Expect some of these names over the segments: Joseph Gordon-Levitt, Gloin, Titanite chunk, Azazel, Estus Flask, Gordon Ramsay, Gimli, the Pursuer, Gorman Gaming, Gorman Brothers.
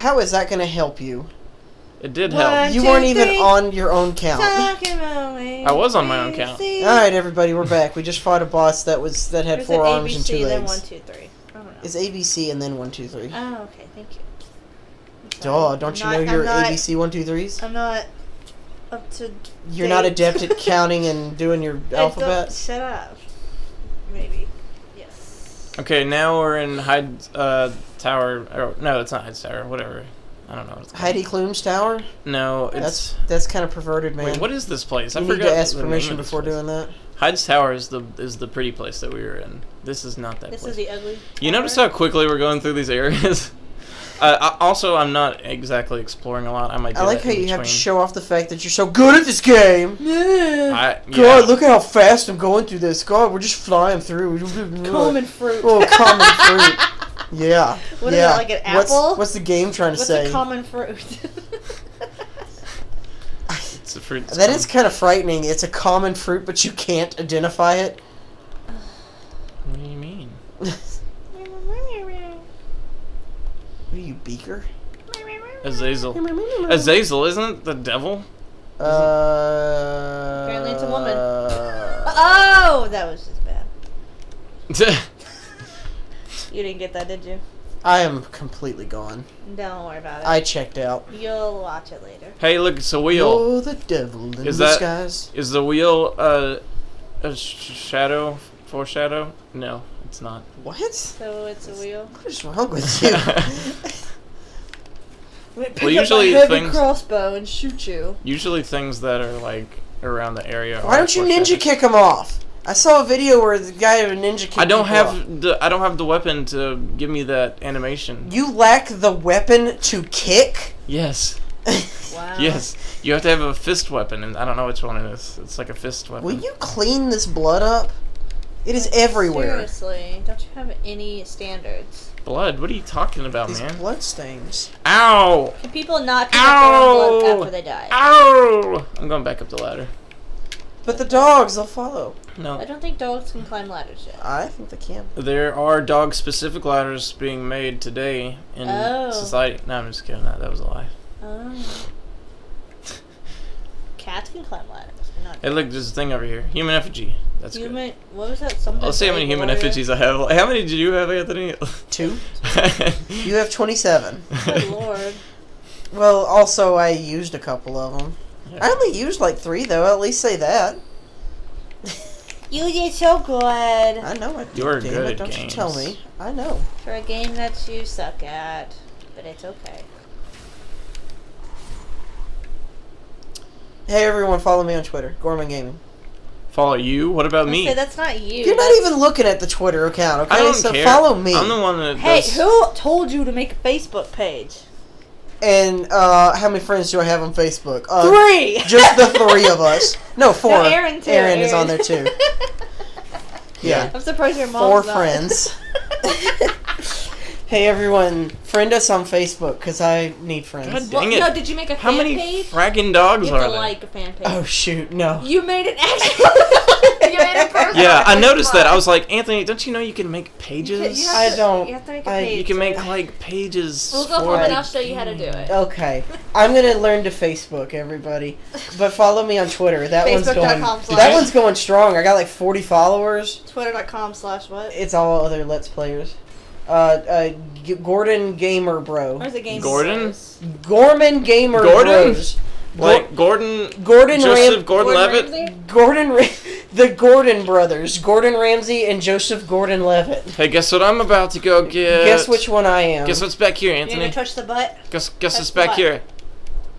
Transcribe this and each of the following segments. How is that going to help you? It did help. You weren't even on your own count. I was on my own count. Alright, everybody, we're back. We just fought a boss that had four arms ABC, and 2 legs. Then 1, 2, 3. I don't know. It's ABC and then 1, 2, 3. Oh, okay, thank you. Duh, don't you know your ABC 1, 2, 3s? I'm not up to date. You're not adept at counting and doing your alphabet? Shut up. Maybe. Yes. Okay, now we're in Hyde's Tower. Or, no, it's not Hyde's Tower. Whatever. I don't know what it's called. Heidi Klum's Tower? No, it's... That's kind of perverted, man. Wait, what is this place? I forgot. You need to ask permission before doing that. Hyde's Tower is the pretty place that we were in. This is not that place. This is the ugly You tower? Notice how quickly we're going through these areas? Also, I'm not exactly exploring a lot. I might do that in between. Have to show off the fact that you're so good at this game. Yeah. God, look at how fast I'm going through this. God, we're just flying through. Common fruit. Oh, common fruit. Yeah. What is it, like an apple? What's the game trying to say? What's a common fruit? It's a fruit. That is kind of frightening. It's a common fruit, but you can't identify it. What do you mean? What are you, Beaker? Azazel. Azazel isn't the devil? Apparently it's a woman. Oh, that was just bad. You didn't get that, did you? I am completely gone. Don't worry about it. I checked out. You'll watch it later. Hey, look, it's a wheel. Oh, the devil in disguise. Is the wheel a shadow? Foreshadow? No, it's not. What? So it's a wheel? What is wrong with you? Pick up a heavy crossbow and shoot you. Usually things that are, like, around the area. Why don't you ninja kick them off? I saw a video where the guy had a ninja kick. I don't have the weapon to give me that animation. You lack the weapon to kick? Yes. Wow. Yes. You have to have a fist weapon, and I don't know which one it is. It's like a fist weapon. Will you clean this blood up? It is everywhere. Seriously, don't you have any standards? Blood? What are you talking about, man? These blood stains. Ow! Can people not pick up their own blood after they die? Ow! I'm going back up the ladder. But the dogs, they'll follow. No. I don't think dogs can climb ladders yet. I think they can. There are dog-specific ladders being made today in society. No, I'm just kidding. That was a lie. Oh. Cats can climb ladders. Hey, look, there's a thing over here. Human effigy. That's good. What was that? Something. Let's see how many human effigies I have. How many do you have, Anthony? 2. You have 27. Good lord. Well, also, I used a couple of them. I only used like 3, though. I'll at least say that. You did so good. I know I did. You're good at games. Don't you tell me. I know. For a game that you suck at, but it's okay. Hey everyone, follow me on Twitter, Gorman Gaming. Follow you? What about me? Okay, that's not you. You're not even looking at the Twitter account. Okay, I don't care. Follow me. I'm the one that. Hey, who told you to make a Facebook page? And how many friends do I have on Facebook? 3! Just the 3 of us. No, 4. No, Aaron too. Aaron is on there too. Yeah. I'm surprised your mom's 4 not. Friends. Hey everyone, friend us on Facebook because I need friends. God dang it. No, did you make a fan page? How many fragging dogs are there? You have to like a fan page. Oh shoot, no. You made an actual. You made a person. Yeah, I noticed that. I was like, Anthony, don't you know you can make pages? I don't. You have to make a page. You can make like pages. We'll go home and I'll show you how to do it. Okay, I'm gonna learn to Facebook, everybody. But follow me on Twitter. That one's going. That one's going strong. I got like 40 followers. Twitter.com/what? It's all other Let's Players. Gordon Gamer Bro. Where's the game? Gordon? Gorman Gamer Gordon? Bros. Like Gordon Joseph Gordon-Levitt? The Gorman Brothers. Gordon Ramsay and Joseph Gordon-Levitt. Hey, guess what I'm about to go get? Guess which one I am. Guess what's back here, Anthony? You're gonna touch the butt? Guess what's back here?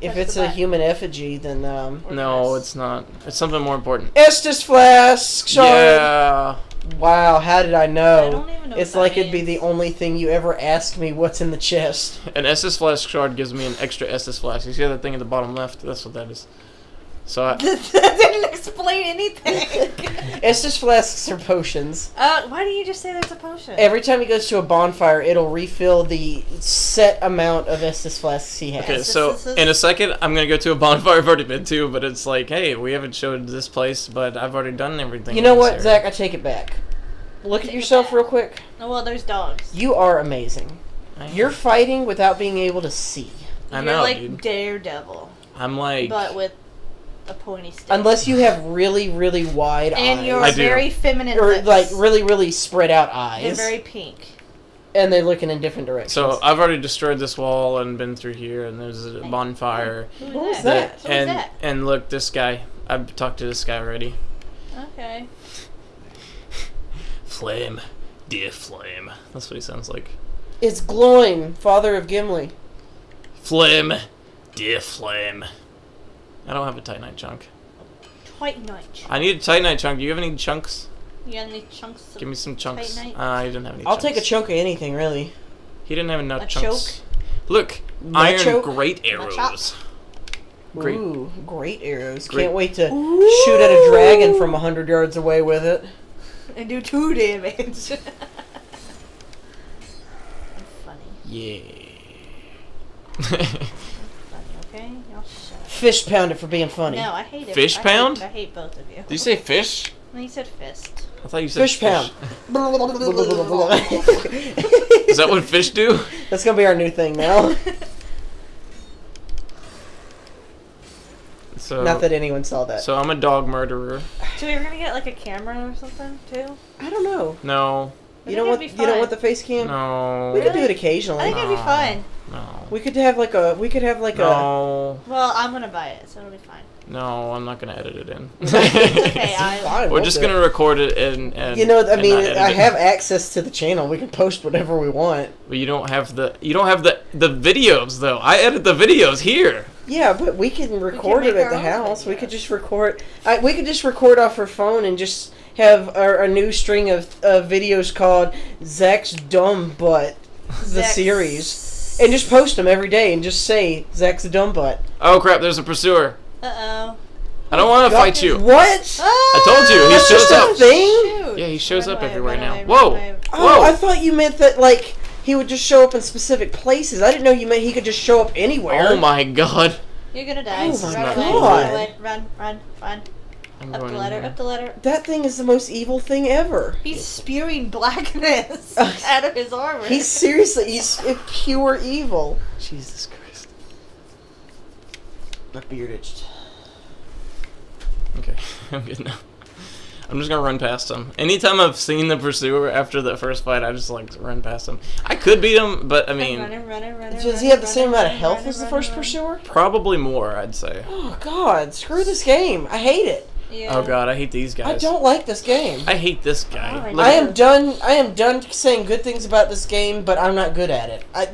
If it's a human effigy, then, No, it's not. It's something more important. Estus Flask! Yeah! Wow, how did I know? I don't even know. It's like it'd be the only thing you ever ask me what's in the chest. An Estus Flask shard gives me an extra Estus Flask. You see that thing at the bottom left? That's what that is. So that didn't explain anything. Estus Flasks are potions. Why do you just say there's a potion? Every time he goes to a bonfire, it'll refill the set amount of Estus Flasks he has. Okay, so in a second, I'm going to go to a bonfire. I've already been to, but it's like, hey, we haven't showed this place, but I've already done everything. You know what, Zach? I take it back. look at yourself real quick? Oh, well, there's dogs. You are amazing. You're fighting without being able to see. I know, like, dude. Daredevil. I'm like... But with a pointy stick. Unless you have really, really wide eyes. And you're very feminine lips. Or, like, really, really spread out eyes. They're very pink. And they're looking in different directions. So, I've already destroyed this wall and been through here, and there's a bonfire. What was that? And look, this guy. I've talked to this guy already. Okay. Flame. Dear Flame. That's what he sounds like. It's Gloin, father of Gimli. Flame. Dear Flame. I don't have a Titanite chunk. Titanite chunk. I need a Titanite chunk. Do you have any chunks? You have any chunks? Give me some chunks. I didn't have any chunks. I'll take a chunk of anything, really. He didn't have enough chunks. Choke? Look, iron great arrows. Great. Ooh, great arrows. Great. Can't wait to shoot at a dragon from 100 yards away with it. And do 2 damage. That's funny. Yeah. That's funny, okay? Y'all shut up. Fish pounded for being funny. No, I hate it. Fish pound? I hate both of you. Did you say fish? No, you said fist. I thought you said fish. Fish pound. Is that what fish do? That's going to be our new thing now. So, not that anyone saw that. So I'm a dog murderer. So we're gonna get like a camera or something too. I don't know. No. You don't want the face cam? No. We could do it occasionally. I think it'd be fun. No. We could have like a. No. Well, I'm gonna buy it, so it'll be fine. No, I'm not gonna edit it in. Okay, we're just gonna record it and you know, I mean, I have access to the channel. We can post whatever we want. But you don't have the videos though. I edit the videos here. Yeah, but we can record it at the house. We could just record. We could just record off her phone and just have a new string of videos called Zach's Dumb Butt, the series, and just post them every day and just say Zach's Dumb Butt. Oh crap! There's a pursuer. Uh oh. I don't want to fight you. What? I told you. He shows up. Thing? Yeah, he shows up everywhere now. Whoa! Oh, I thought you meant that like. He would just show up in specific places. I didn't know you meant he could just show up anywhere. Oh my god. You're gonna die. Oh my god. Run. Up the ladder, up the ladder. That thing is the most evil thing ever. He's spewing blackness out of his armor. He's seriously, he's pure evil. Jesus Christ. My beard itched. Okay, I'm good now. I'm just gonna run past him. Anytime I've seen the pursuer after the first fight, I just like run past him. I could beat him, but I mean, does he have the same amount of health as the first pursuer? Probably more, I'd say. Oh god, screw this game! I hate it. Yeah. Oh god, I hate these guys. I don't like this game. I hate this guy. Oh, I am done. I am done saying good things about this game, but I'm not good at it. I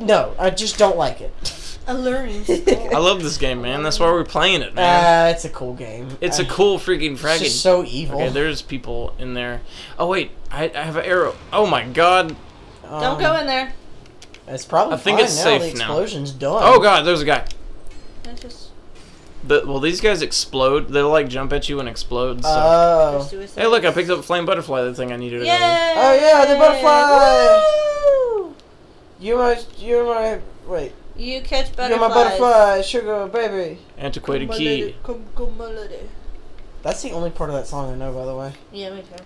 just don't like it. I love this game, man. That's why we're playing it, man. It's a cool game. It's a cool freaking frag. It's just so evil. Okay, there's people in there. Oh, wait. I have an arrow. Oh, my God. Don't go in there. It's probably I think it's safe now. The explosion's done. Oh, God. There's a guy. Well, these guys explode. They'll, like, jump at you and explode. So. Oh. Hey, look. I picked up Flame Butterfly, the thing I needed. Yay! Oh, yeah. The butterfly. Woo! You're my... Wait. You catch butterflies. You're my butterfly, sugar baby. Antiquated key. That's the only part of that song I know, by the way. Yeah, me too.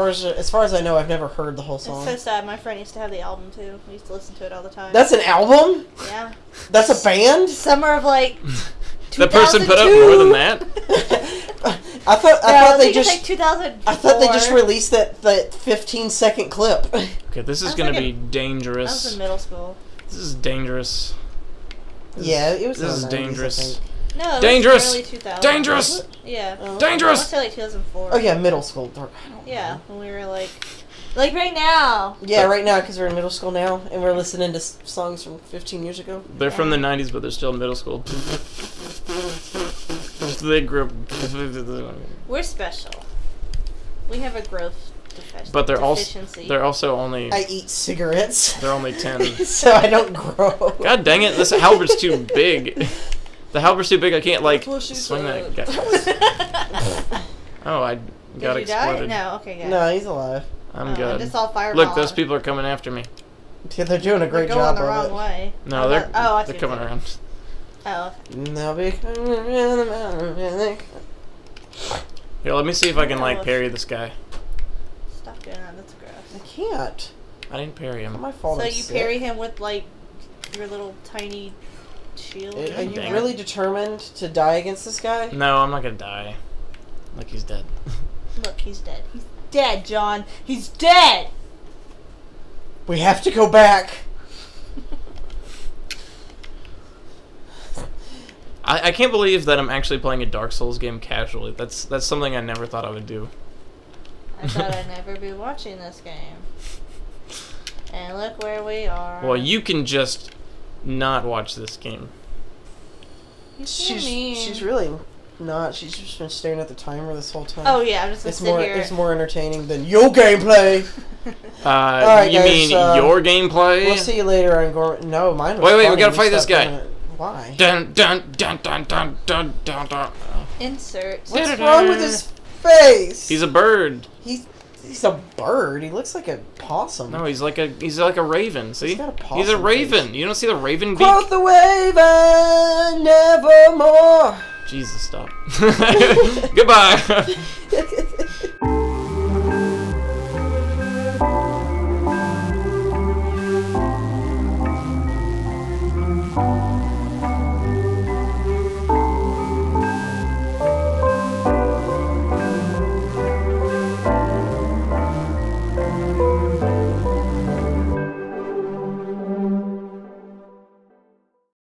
As far as I know, I've never heard the whole song. It's so sad. My friend used to have the album, too. We used to listen to it all the time. That's an album? Yeah. That's a band? Summer of, like, 2002. That person put up more than that? I thought they just released that 15-second clip. Okay, this is going to be dangerous. I was in middle school. This is dangerous. This is dangerous. No, it dangerous. Was early 2000s. Dangerous. Yeah. Oh, dangerous. I want to say like 2004. Oh yeah, middle school. Yeah, when we were like right now. Yeah, right now because we're in middle school now and we're listening to songs from 15 years ago. They're from the 90s, but they're still in middle school. They grew up. We're special. We have a growth. But they're also only. I eat cigarettes. They're only 10, so I don't grow. God dang it! This halberd's too big. The halberd's too big. I can't like swing that guy. Oh, I got exploded. Did you die? No, okay, yeah. No, he's alive. I'm good. It's all fireball. Look, those people are coming after me. Yeah, they're doing a great job. They're going the wrong way. No, they're coming around. Oh. Now be coming around the mountain. Here, let me see if I can like parry this guy. Stop doing that, that's gross. can't. I didn't parry him. My fault. So you parry him with like your little tiny shield. Are you really determined to die against this guy? No, I'm not gonna die. Look, he's dead. Look, he's dead. He's dead, John. He's dead. We have to go back. I can't believe that I'm actually playing a Dark Souls game casually. That's something I never thought I would do. I thought I'd never be watching this game. And look where we are. Well, you can just not watch this game. She's really not. She's just been staring at the timer this whole time. Oh yeah, I'm just gonna sit here. It's more entertaining than your gameplay. Right, you guys, mean your gameplay? We'll see you later on Gorman. No, mine was Wait, we gotta fight this guy. Why? Dun dun dun dun dun dun dun dun. Insert. What's wrong with his face? He's a bird. He's a bird. He looks like a possum. No, he's like a raven. See, he's got a possum. He's a raven. Face. You don't see the raven beak? Quoth the raven, nevermore. Jesus, stop. Goodbye.